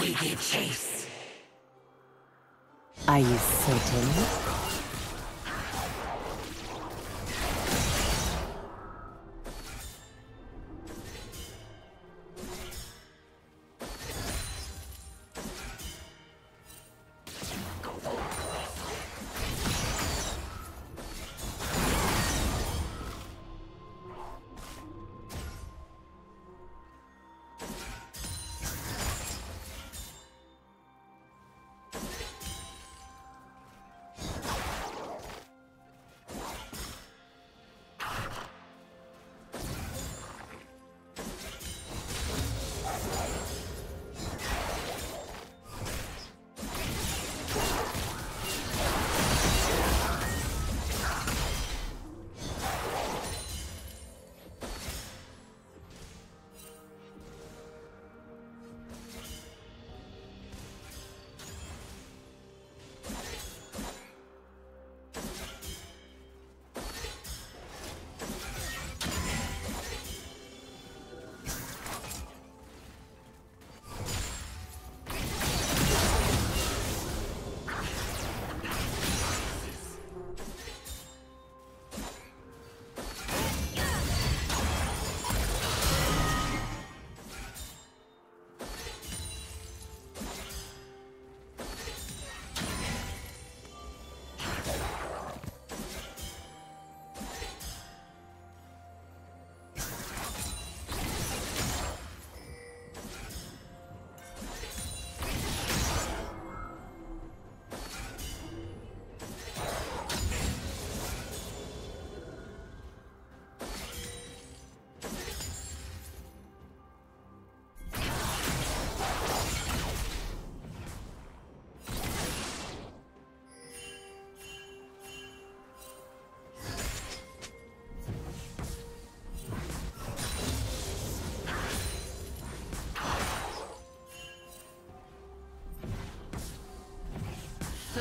we give chase. Are you certain?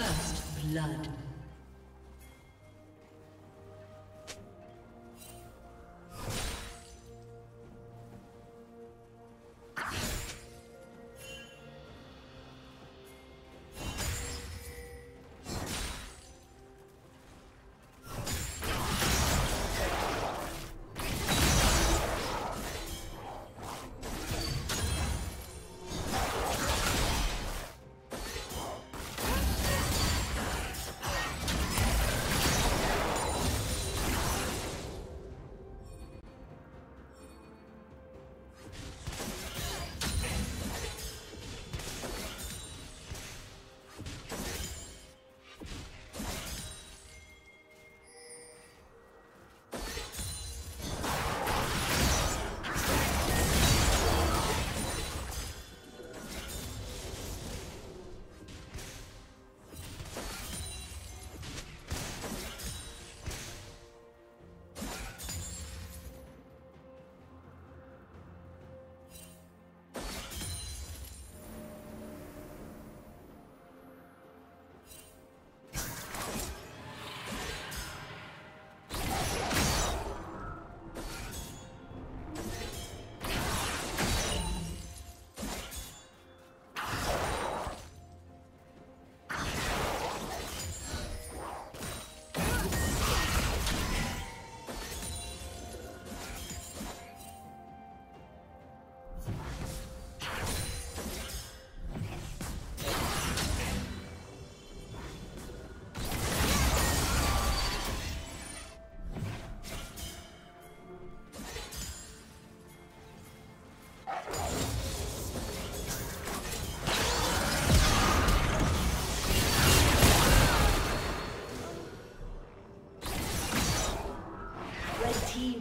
First blood.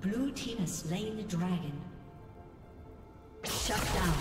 Blue team has slain the dragon. Shut down.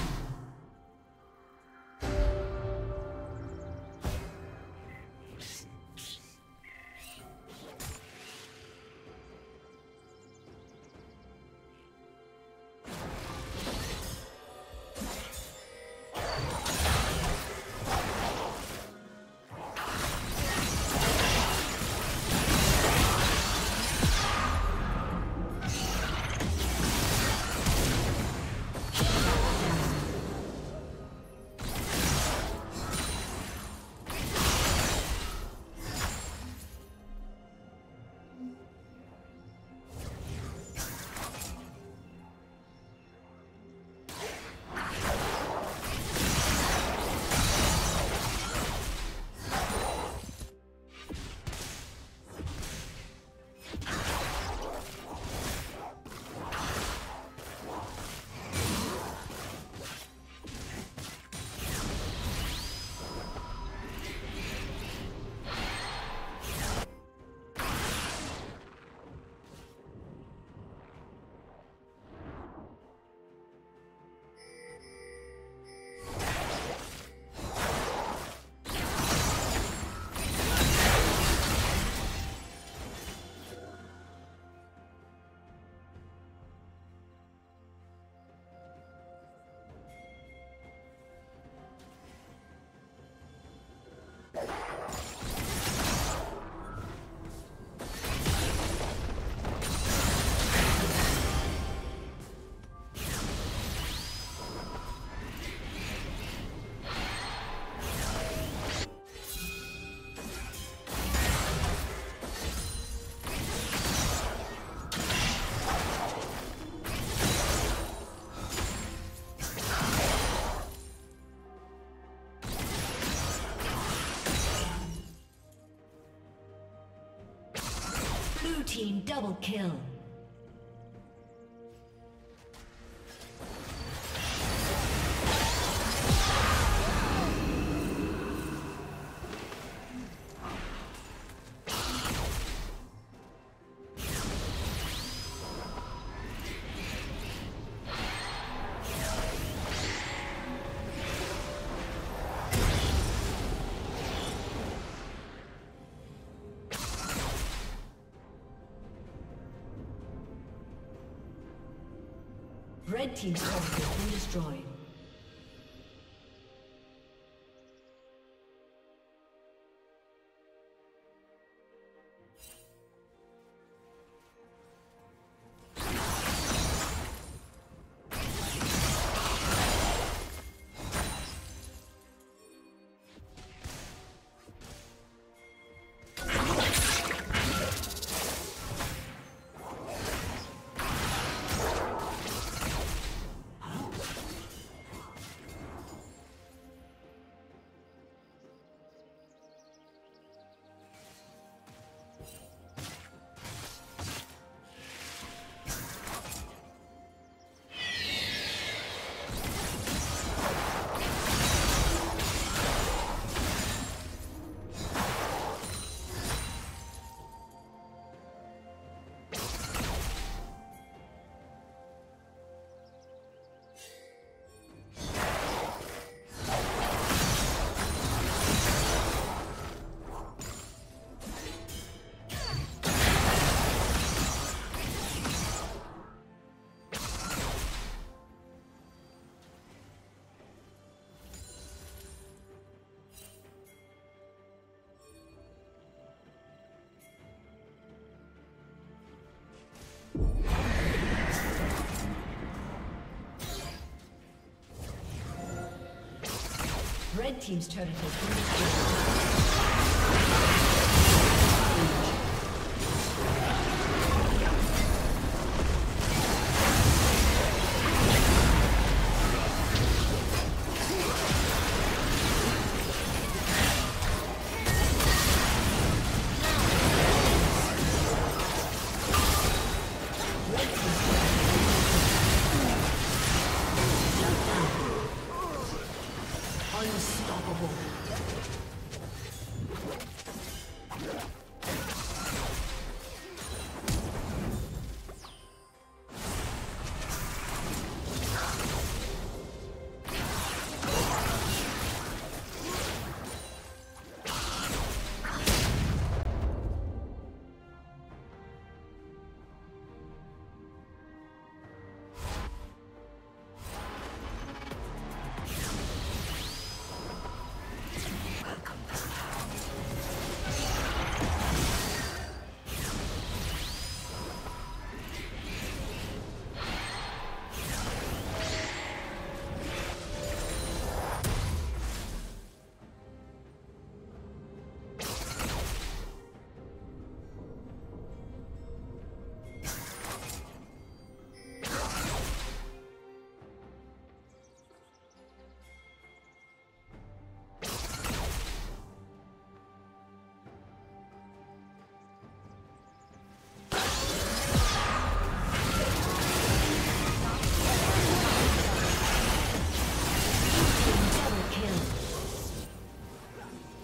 Team double kill. Red team's turret has been destroyed. Red team's turret has been destroyed.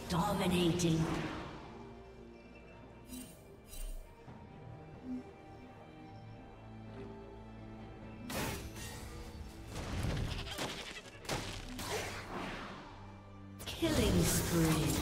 Dominating. Killing spree.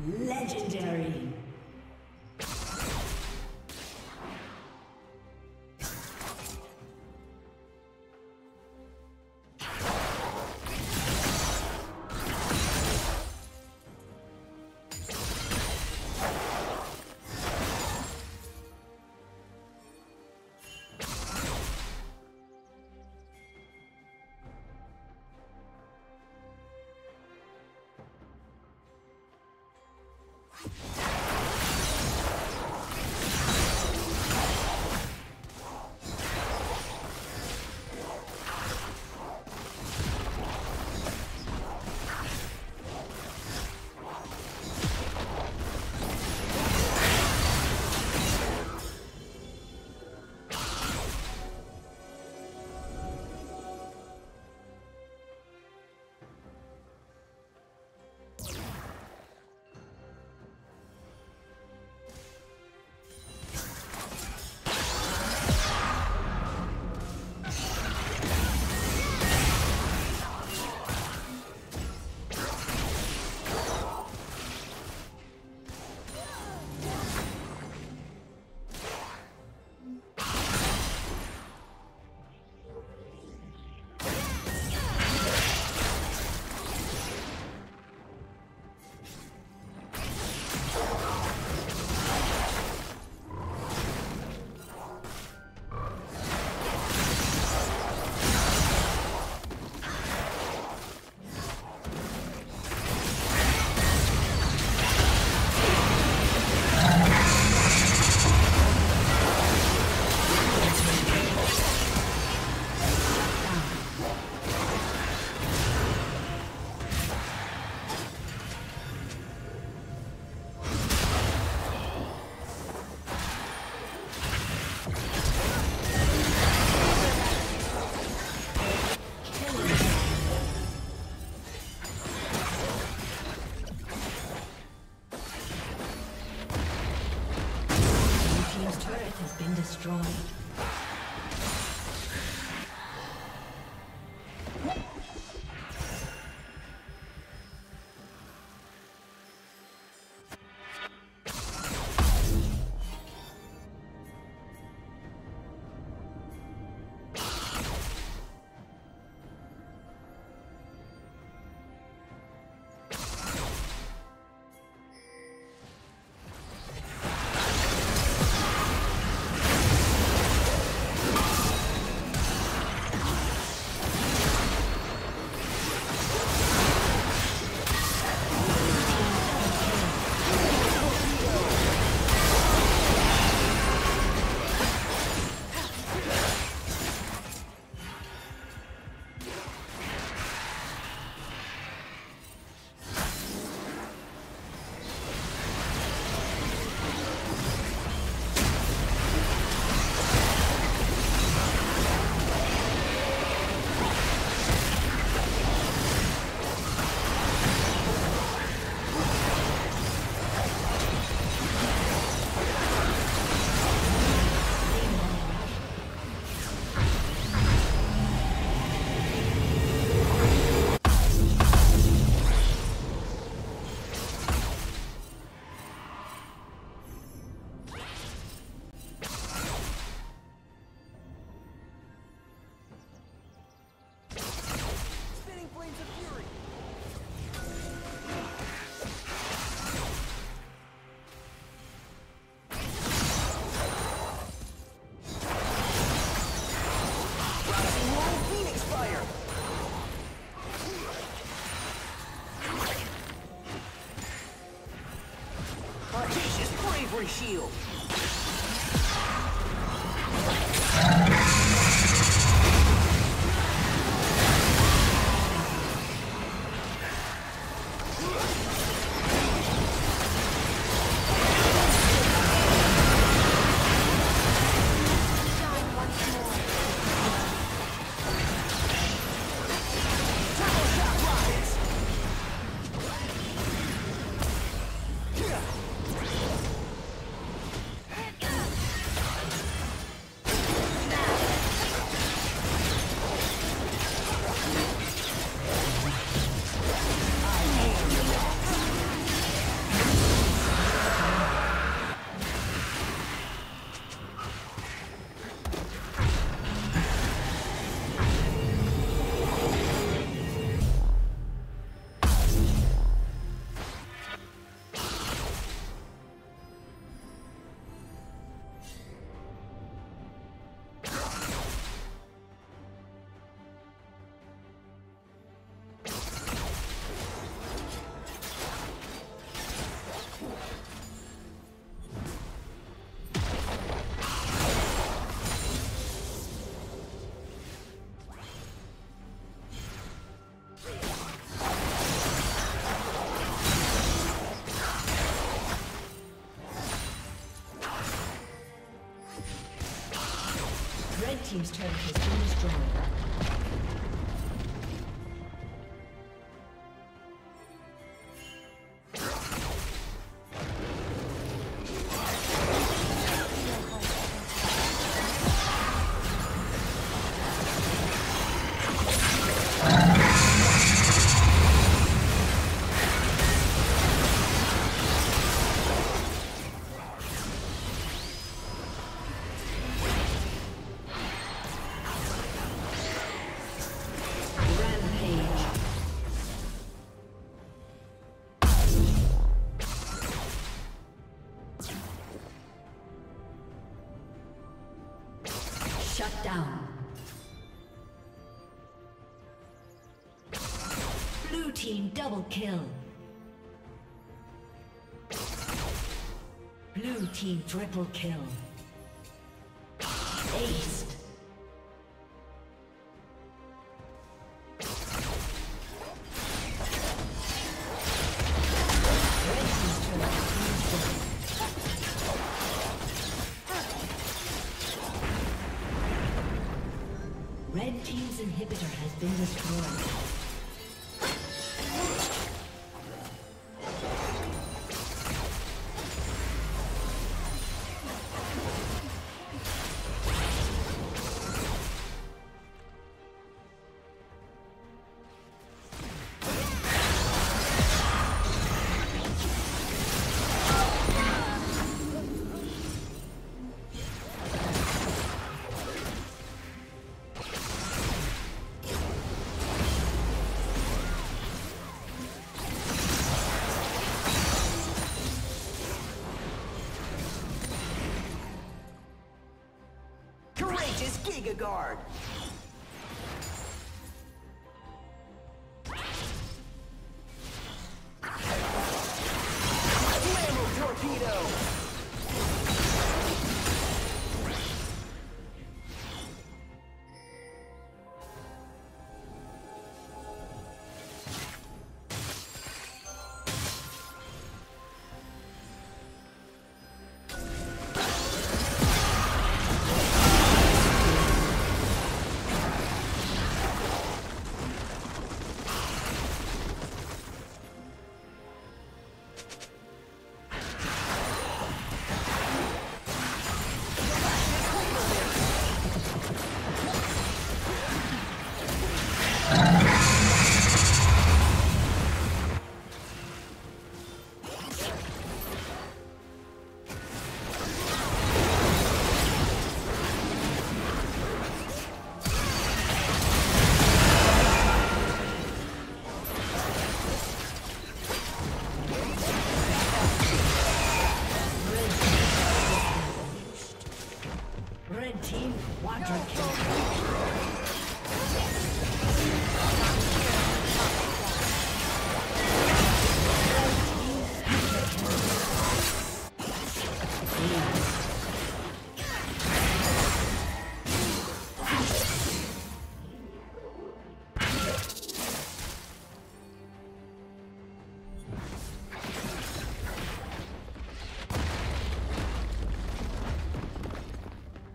Legendary. destroyed. Shield. Team's turret has been destroyed. Shut down. Blue team double kill. Blue team triple kill. Ace. Courageous Giga Guard! Flammable Torpedo!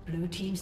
Blue team's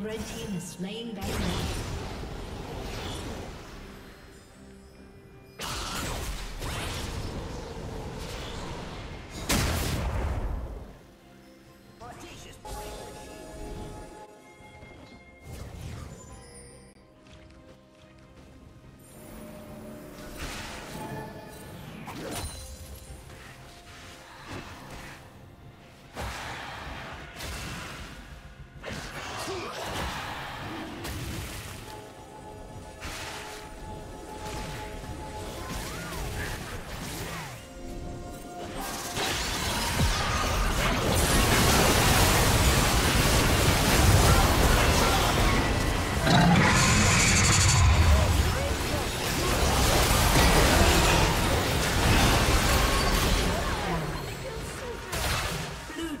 Red team has slain Baron.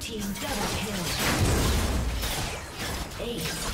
Team double kill. Ace.